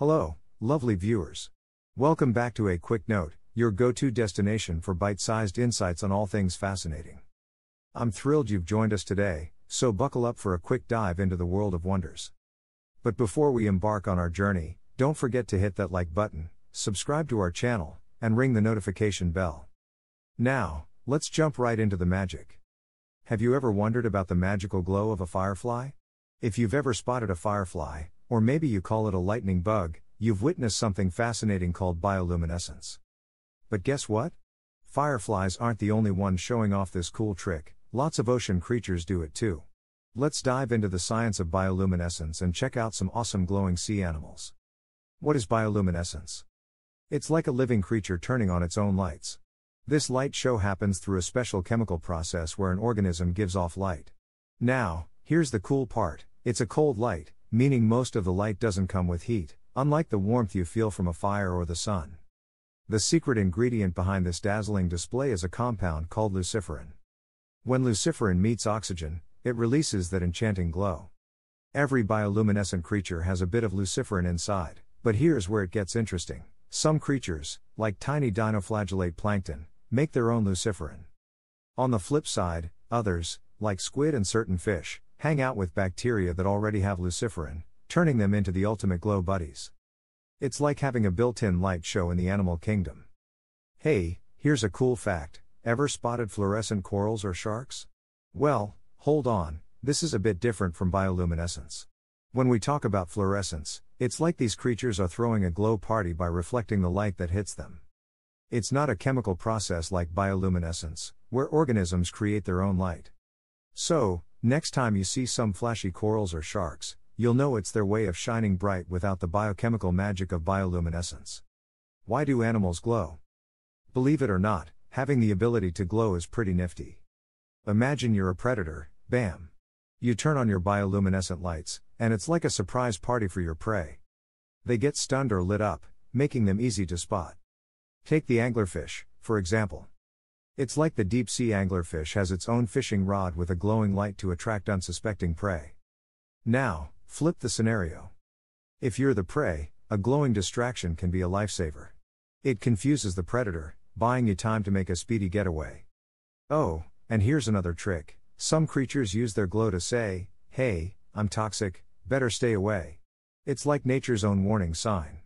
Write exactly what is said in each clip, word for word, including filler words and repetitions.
Hello, lovely viewers. Welcome back to A Quick Note, your go-to destination for bite-sized insights on all things fascinating. I'm thrilled you've joined us today, so buckle up for a quick dive into the world of wonders. But before we embark on our journey, don't forget to hit that like button, subscribe to our channel, and ring the notification bell. Now, let's jump right into the magic. Have you ever wondered about the magical glow of a firefly? If you've ever spotted a firefly, or maybe you call it a lightning bug, you've witnessed something fascinating called bioluminescence. But guess what? Fireflies aren't the only ones showing off this cool trick, lots of ocean creatures do it too. Let's dive into the science of bioluminescence and check out some awesome glowing sea animals. What is bioluminescence? It's like a living creature turning on its own lights. This light show happens through a special chemical process where an organism gives off light. Now, here's the cool part, it's a cold light, meaning most of the light doesn't come with heat, unlike the warmth you feel from a fire or the sun. The secret ingredient behind this dazzling display is a compound called luciferin. When luciferin meets oxygen, it releases that enchanting glow. Every bioluminescent creature has a bit of luciferin inside, but here's where it gets interesting. Some creatures, like tiny dinoflagellate plankton, make their own luciferin. On the flip side, others, like squid and certain fish, hang out with bacteria that already have luciferin, turning them into the ultimate glow buddies. It's like having a built-in light show in the animal kingdom. Hey, here's a cool fact, ever spotted fluorescent corals or sharks? Well, hold on, this is a bit different from bioluminescence. When we talk about fluorescence, it's like these creatures are throwing a glow party by reflecting the light that hits them. It's not a chemical process like bioluminescence, where organisms create their own light. So, next time you see some flashy corals or sharks, you'll know it's their way of shining bright without the biochemical magic of bioluminescence. Why do animals glow? Believe it or not, having the ability to glow is pretty nifty. Imagine you're a predator, bam! You turn on your bioluminescent lights, and it's like a surprise party for your prey. They get stunned or lit up, making them easy to spot. Take the anglerfish, for example. It's like the deep-sea anglerfish has its own fishing rod with a glowing light to attract unsuspecting prey. Now, flip the scenario. If you're the prey, a glowing distraction can be a lifesaver. It confuses the predator, buying you time to make a speedy getaway. Oh, and here's another trick. Some creatures use their glow to say, "Hey, I'm toxic, better stay away." It's like nature's own warning sign.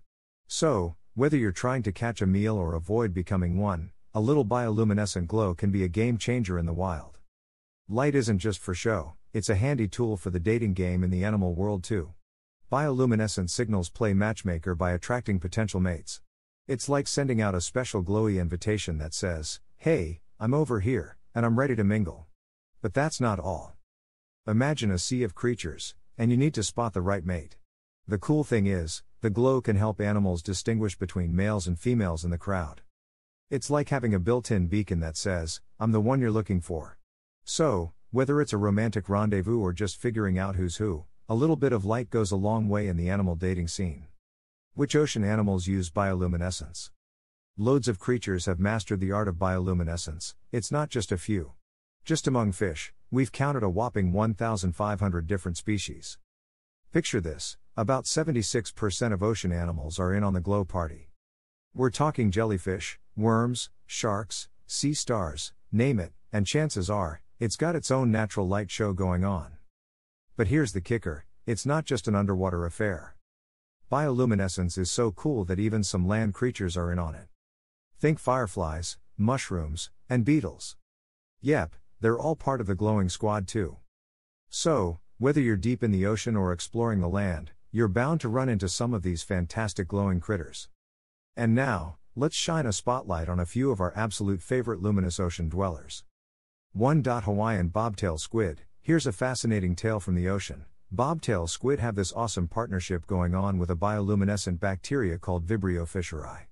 So, whether you're trying to catch a meal or avoid becoming one, a little bioluminescent glow can be a game changer in the wild. Light isn't just for show, it's a handy tool for the dating game in the animal world too. Bioluminescent signals play matchmaker by attracting potential mates. It's like sending out a special glowy invitation that says, "Hey, I'm over here, and I'm ready to mingle." But that's not all. Imagine a sea of creatures, and you need to spot the right mate. The cool thing is, the glow can help animals distinguish between males and females in the crowd. It's like having a built-in beacon that says, "I'm the one you're looking for." So, whether it's a romantic rendezvous or just figuring out who's who, a little bit of light goes a long way in the animal dating scene. Which ocean animals use bioluminescence? Loads of creatures have mastered the art of bioluminescence, it's not just a few. Just among fish, we've counted a whopping one thousand five hundred different species. Picture this. About seventy-six percent of ocean animals are in on the glow party. We're talking jellyfish, worms, sharks, sea stars, name it, and chances are, it's got its own natural light show going on. But here's the kicker, it's not just an underwater affair. Bioluminescence is so cool that even some land creatures are in on it. Think fireflies, mushrooms, and beetles. Yep, they're all part of the glowing squad too. So, whether you're deep in the ocean or exploring the land, you're bound to run into some of these fantastic glowing critters. And now, let's shine a spotlight on a few of our absolute favorite luminous ocean dwellers. one. Hawaiian bobtail squid. Here's a fascinating tale from the ocean. Bobtail squid have this awesome partnership going on with a bioluminescent bacteria called Vibrio fischeri.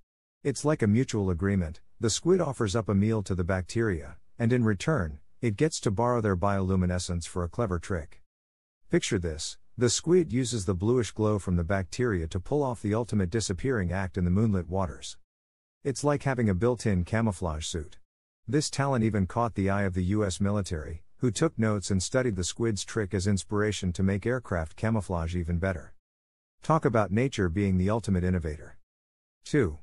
It's like a mutual agreement. The squid offers up a meal to the bacteria, and in return, it gets to borrow their bioluminescence for a clever trick. Picture this. The squid uses the bluish glow from the bacteria to pull off the ultimate disappearing act in the moonlit waters. It's like having a built-in camouflage suit. This talent even caught the eye of the U S military, who took notes and studied the squid's trick as inspiration to make aircraft camouflage even better. Talk about nature being the ultimate innovator. two.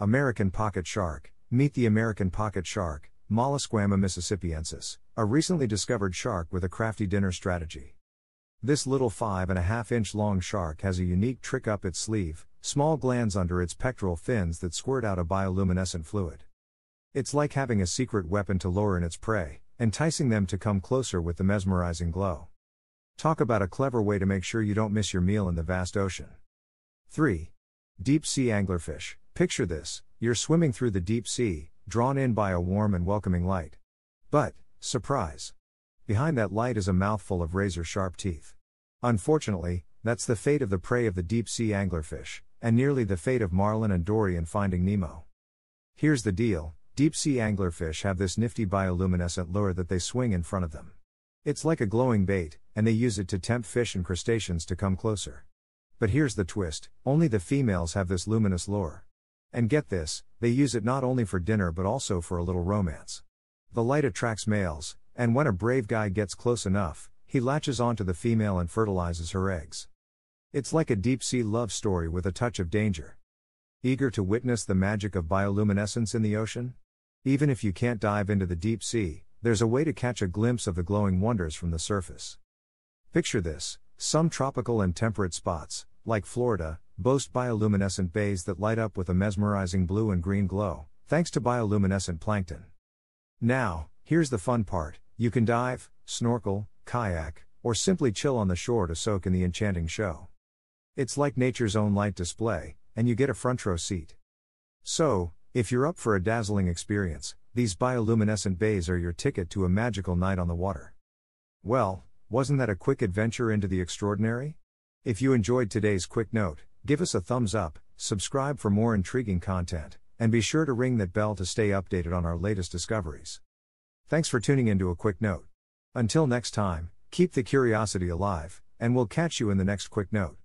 American pocket shark. Meet the American pocket shark, Mollusquama mississippiensis, a recently discovered shark with a crafty dinner strategy. This little five and a half inch long shark has a unique trick up its sleeve, small glands under its pectoral fins that squirt out a bioluminescent fluid. It's like having a secret weapon to lure in its prey, enticing them to come closer with the mesmerizing glow. Talk about a clever way to make sure you don't miss your meal in the vast ocean. three. Deep sea anglerfish. Picture this: you're swimming through the deep sea, drawn in by a warm and welcoming light. But, surprise! Behind that light is a mouthful of razor-sharp teeth. Unfortunately, that's the fate of the prey of the deep sea anglerfish, and nearly the fate of Marlin and Dory in Finding Nemo. Here's the deal: deep sea anglerfish have this nifty bioluminescent lure that they swing in front of them. It's like a glowing bait, and they use it to tempt fish and crustaceans to come closer. But here's the twist: only the females have this luminous lure. And get this, they use it not only for dinner but also for a little romance. The light attracts males, and when a brave guy gets close enough, he latches onto the female and fertilizes her eggs. It's like a deep-sea love story with a touch of danger. Eager to witness the magic of bioluminescence in the ocean? Even if you can't dive into the deep sea, there's a way to catch a glimpse of the glowing wonders from the surface. Picture this: some tropical and temperate spots, like Florida, boast bioluminescent bays that light up with a mesmerizing blue and green glow, thanks to bioluminescent plankton. Now, here's the fun part: you can dive, snorkel, kayak, or simply chill on the shore to soak in the enchanting show. It's like nature's own light display, and you get a front row seat. So, if you're up for a dazzling experience, these bioluminescent bays are your ticket to a magical night on the water. Well, wasn't that a quick adventure into the extraordinary? If you enjoyed today's quick note, give us a thumbs up, subscribe for more intriguing content, and be sure to ring that bell to stay updated on our latest discoveries. Thanks for tuning into A Quick Note. Until next time, keep the curiosity alive, and we'll catch you in the next quick note.